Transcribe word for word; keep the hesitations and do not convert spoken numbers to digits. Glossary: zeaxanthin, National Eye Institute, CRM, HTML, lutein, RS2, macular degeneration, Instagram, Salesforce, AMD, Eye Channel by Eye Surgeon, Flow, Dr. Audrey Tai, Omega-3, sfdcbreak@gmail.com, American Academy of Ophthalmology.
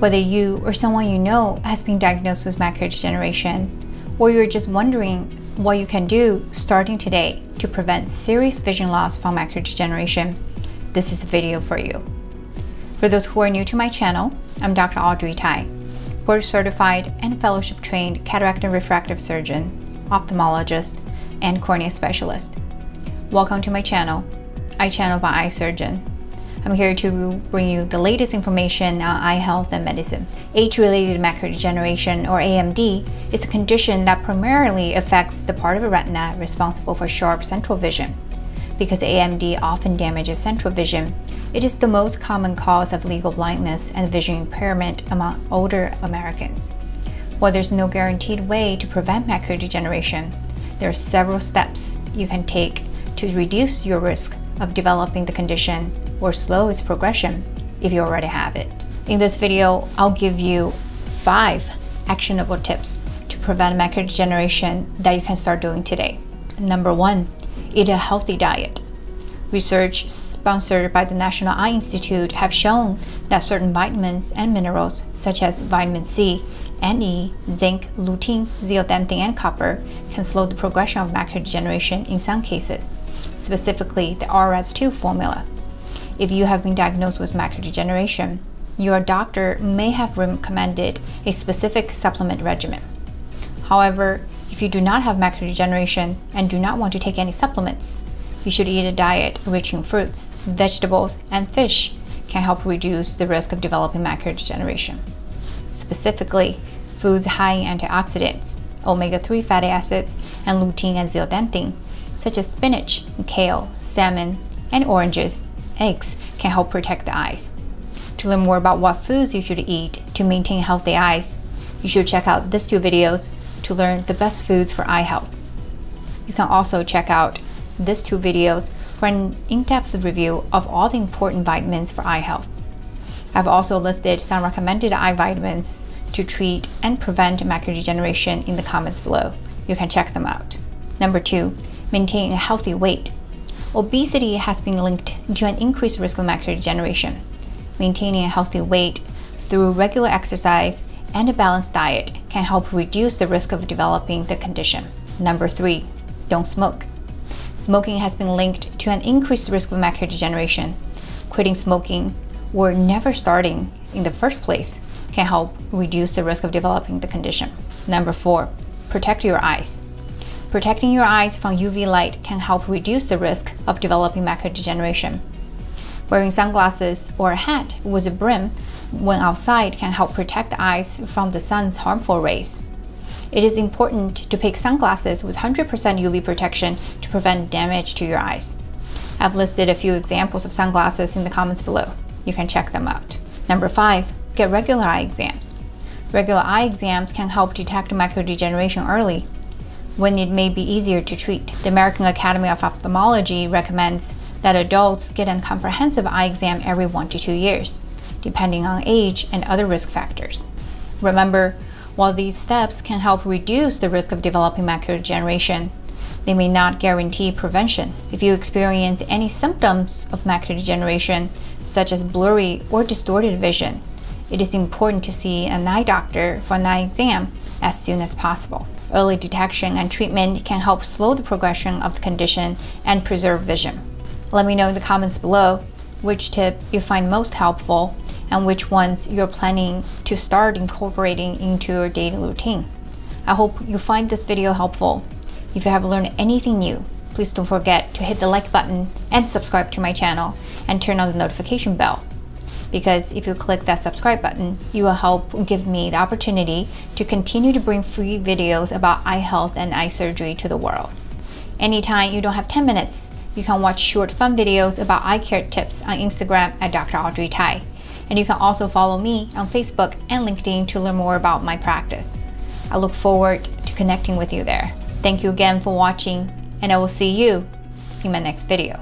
Whether you or someone you know has been diagnosed with macular degeneration, or you're just wondering what you can do starting today to prevent serious vision loss from macular degeneration, this is the video for you. For those who are new to my channel, I'm Doctor Audrey Tai, board certified and fellowship trained cataract and refractive surgeon, ophthalmologist, and cornea specialist. Welcome to my channel, Eye Channel by Eye Surgeon. I'm here to bring you the latest information on eye health and medicine. Age-related macular degeneration, or A M D, is a condition that primarily affects the part of the retina responsible for sharp central vision. Because A M D often damages central vision, it is the most common cause of legal blindness and vision impairment among older Americans. While there's no guaranteed way to prevent macular degeneration, there are several steps you can take to reduce your risk of developing the condition or slow its progression if you already have it. In this video, I'll give you five actionable tips to prevent macular degeneration that you can start doing today. Number one, eat a healthy diet. Research sponsored by the National Eye Institute have shown that certain vitamins and minerals, such as vitamin C and E, zinc, lutein, zeaxanthin, and copper, can slow the progression of macular degeneration in some cases, specifically the R S two formula. If you have been diagnosed with macular degeneration, your doctor may have recommended a specific supplement regimen. However, if you do not have macular degeneration and do not want to take any supplements, you should eat a diet rich in fruits, vegetables, and fish can help reduce the risk of developing macular degeneration. Specifically, foods high in antioxidants, omega three fatty acids, and lutein and zeaxanthin, such as spinach, kale, salmon, and oranges, eggs can help protect the eyes. To learn more about what foods you should eat to maintain healthy eyes, you should check out these two videos to learn the best foods for eye health. You can also check out these two videos for an in-depth review of all the important vitamins for eye health. I've also listed some recommended eye vitamins to treat and prevent macular degeneration in the comments below. You can check them out. Number two, maintain a healthy weight. Obesity has been linked to an increased risk of macular degeneration. Maintaining a healthy weight through regular exercise and a balanced diet can help reduce the risk of developing the condition. Number three, don't smoke. Smoking has been linked to an increased risk of macular degeneration. Quitting smoking or never starting in the first place can help reduce the risk of developing the condition. Number four, protect your eyes. Protecting your eyes from U V light can help reduce the risk of developing macular degeneration. Wearing sunglasses or a hat with a brim when outside can help protect the eyes from the sun's harmful rays. It is important to pick sunglasses with one hundred percent U V protection to prevent damage to your eyes. I've listed a few examples of sunglasses in the comments below. You can check them out. Number five, get regular eye exams. Regular eye exams can help detect macular degeneration early, when it may be easier to treat. The American Academy of Ophthalmology recommends that adults get a comprehensive eye exam every one to two years, depending on age and other risk factors. Remember, while these steps can help reduce the risk of developing macular degeneration, they may not guarantee prevention. If you experience any symptoms of macular degeneration, such as blurry or distorted vision, it is important to see an eye doctor for an eye exam as soon as possible. Early detection and treatment can help slow the progression of the condition and preserve vision. Let me know in the comments below which tip you find most helpful and which ones you're planning to start incorporating into your daily routine. I hope you find this video helpful. If you have learned anything new, please don't forget to hit the like button and subscribe to my channel and turn on the notification bell. Because if you click that subscribe button, you will help give me the opportunity to continue to bring free videos about eye health and eye surgery to the world. Anytime you don't have ten minutes, you can watch short fun videos about eye care tips on Instagram at Doctor Audrey Tai. And you can also follow me on Facebook and LinkedIn to learn more about my practice. I look forward to connecting with you there. Thank you again for watching, and I will see you in my next video.